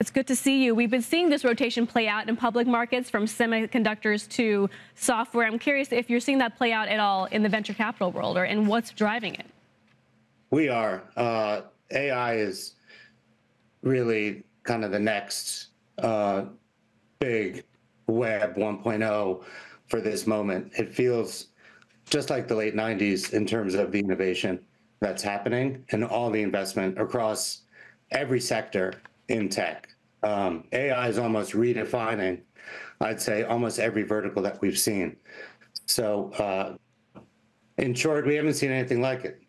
It's good to see you. We've been seeing this rotation play out in public markets from semiconductors to software. I'm curious if you're seeing that play out at all in the venture capital world, or and what's driving it? We are. AI is really kind of the next big web 1.0 for this moment. It feels just like the late 90s in terms of the innovation that's happening and all the investment across every sector in tech. AI is almost redefining, I'd say, almost every vertical that we've seen. So in short, we haven't seen anything like it.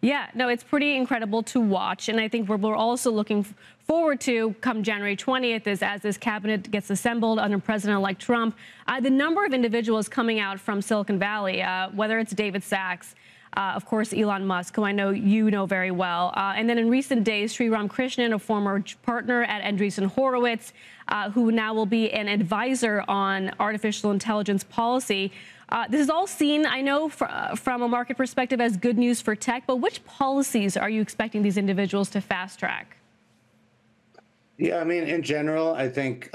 Yeah, no, it's pretty incredible to watch. And I think what we're also looking forward to come January 20th is as this cabinet gets assembled under President-elect Trump, the number of individuals coming out from Silicon Valley, whether it's David Sachs, of course, Elon Musk, who I know you know very well. And then in recent days, Sriram Krishnan, a former partner at Andreessen Horowitz, who now will be an advisor on artificial intelligence policy. This is all seen, I know, from a market perspective as good news for tech, but which policies are you expecting these individuals to fast track? Yeah, I mean, in general, I think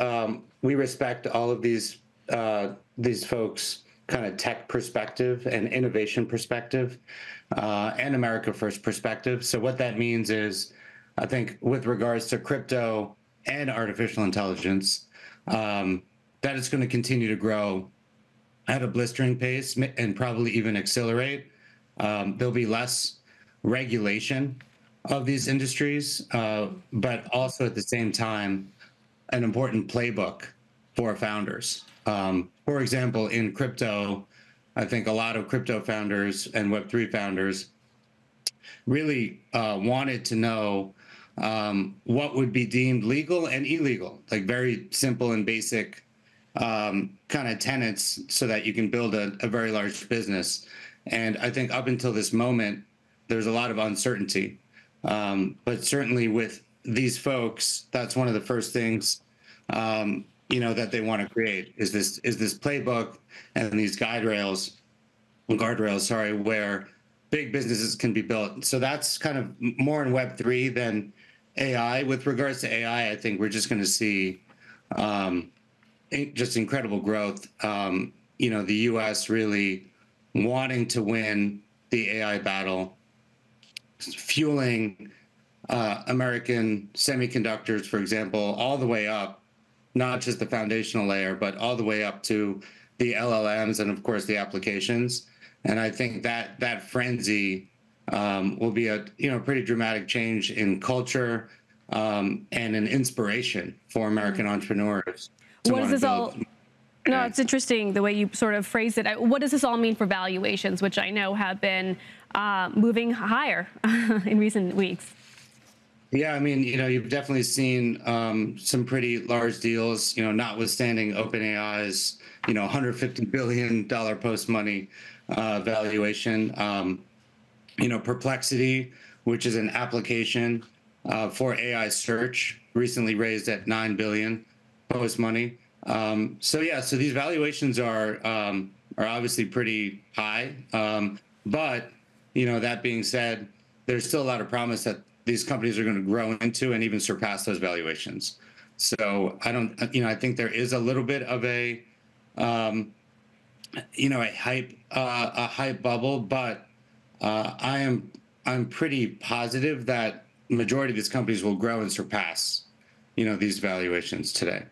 we respect all of these folks' kind of tech perspective and innovation perspective and America First perspective. So what that means is, I think with regards to crypto and artificial intelligence, that is going to continue to grow at a blistering pace and probably even accelerate. There'll be less regulation of these industries, but also at the same time, an important playbook for founders. For example, in crypto, I think a lot of crypto founders and Web3 founders really wanted to know what would be deemed legal and illegal, like very simple and basic kind of tenets so that you can build a very large business. And I think up until this moment, there's a lot of uncertainty. But certainly with these folks, that's one of the first things you know, that they want to create is this playbook and these guardrails, sorry, where big businesses can be built. So that's kind of more in Web3 than AI. With regards to AI, I think we're just going to see just incredible growth. You know, the U.S. really wanting to win the AI battle, fueling American semiconductors, for example, all the way up. Not just the foundational layer, but all the way up to the LLMs and, of course, the applications. And I think that frenzy will be a pretty dramatic change in culture and an inspiration for American entrepreneurs. What does this all? No, it's interesting the way you sort of phrased it. What does this all mean for valuations, which I know have been moving higher in recent weeks? Yeah, I mean, you know, you've definitely seen some pretty large deals, you know, notwithstanding OpenAI's, you know, $150 billion post-money valuation. You know, Perplexity, which is an application for AI search, recently raised at $9 billion post-money. So, yeah, so these valuations are obviously pretty high. But, you know, that being said, there's still a lot of promise that these companies are going to grow into and even surpass those valuations. So I don't, you know, I think there is a little bit of a, you know, a hype bubble, but I'm pretty positive that majority of these companies will grow and surpass, you know, these valuations today.